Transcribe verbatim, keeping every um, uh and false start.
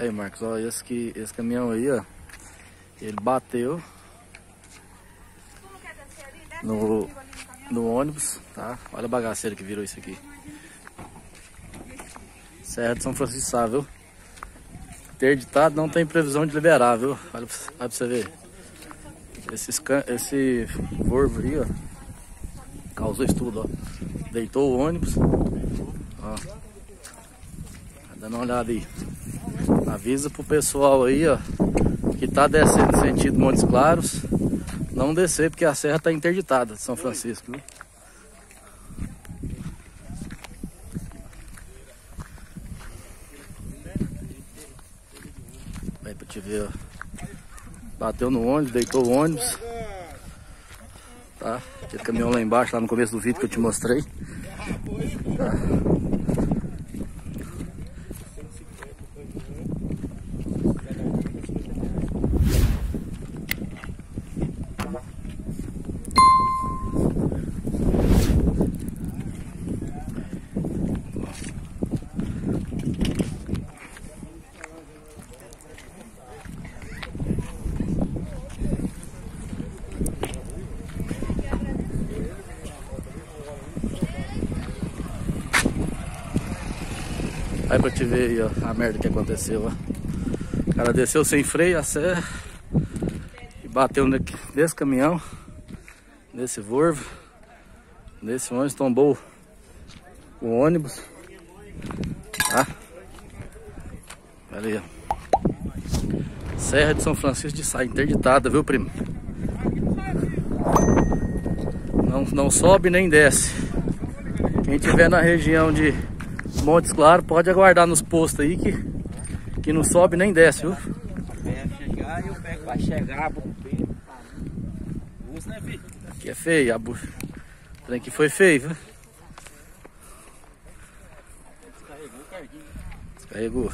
Aí, Marcos, ó, esse, que, esse caminhão aí, ó, ele bateu no, no ônibus, tá? Olha a bagaceira que virou isso aqui. Serra de São Francisco de Sá, viu? Interditado, não tem previsão de liberar, viu? Olha pra, olha pra você ver. Esse, esse Volvo aí, ó, causou isso tudo, ó. Deitou o ônibus, ó. Dando uma olhada aí. Avisa pro pessoal aí, ó, que tá descendo sentido Montes Claros, não descer, porque a serra tá interditada de São Francisco, né? Aí pra te ver, ó. Bateu no ônibus, deitou o ônibus, tá? Aquele caminhão lá embaixo, lá no começo do vídeo que eu te mostrei, tá? Aí pra te ver aí, ó, a merda que aconteceu, ó. O cara desceu sem freio a serra e bateu nesse caminhão, nesse Volvo, nesse ônibus, tombou o ônibus, tá? Olha aí, ó. Serra de São Francisco de Sá, interditada, viu, primo? Não, não sobe nem desce. Quem tiver na região de Montes Claros, pode aguardar nos postos aí que, que não sobe nem desce, viu? Aqui é feio, a bucha. O trem aqui foi feio, viu? Descarregou.